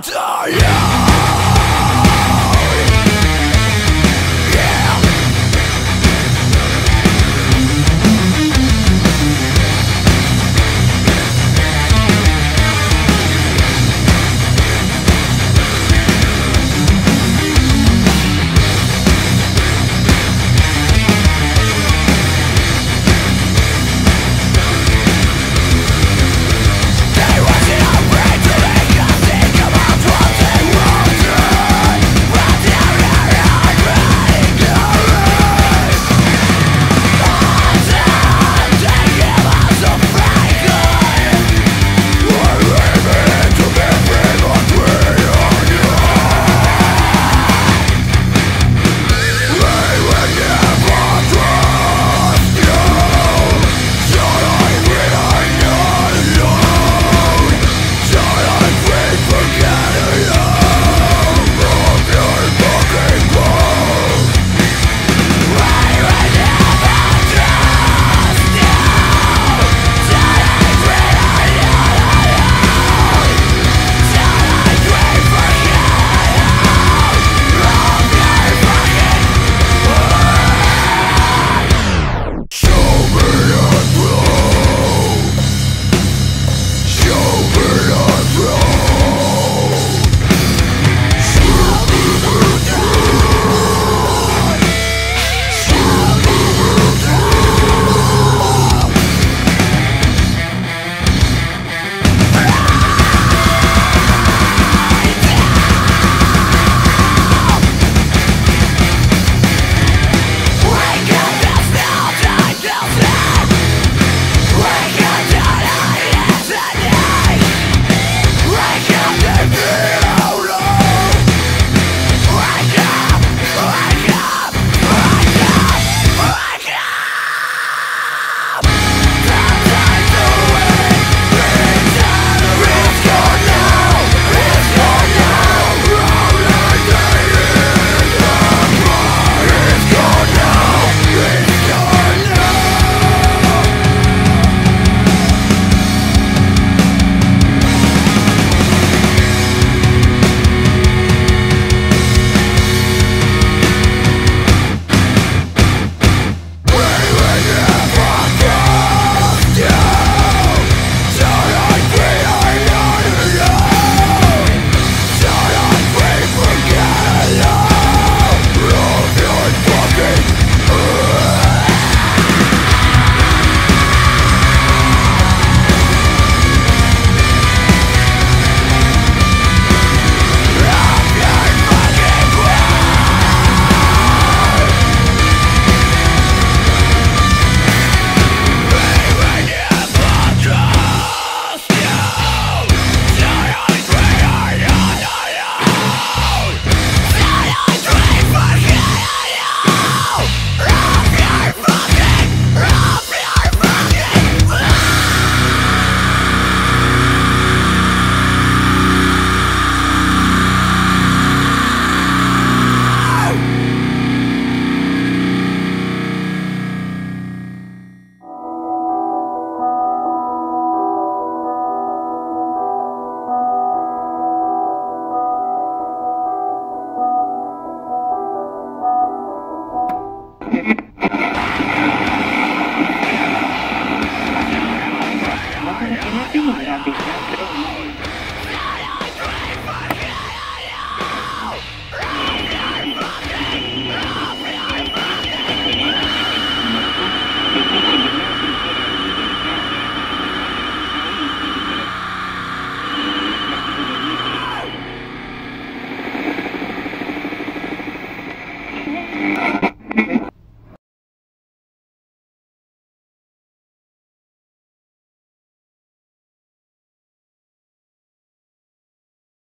die.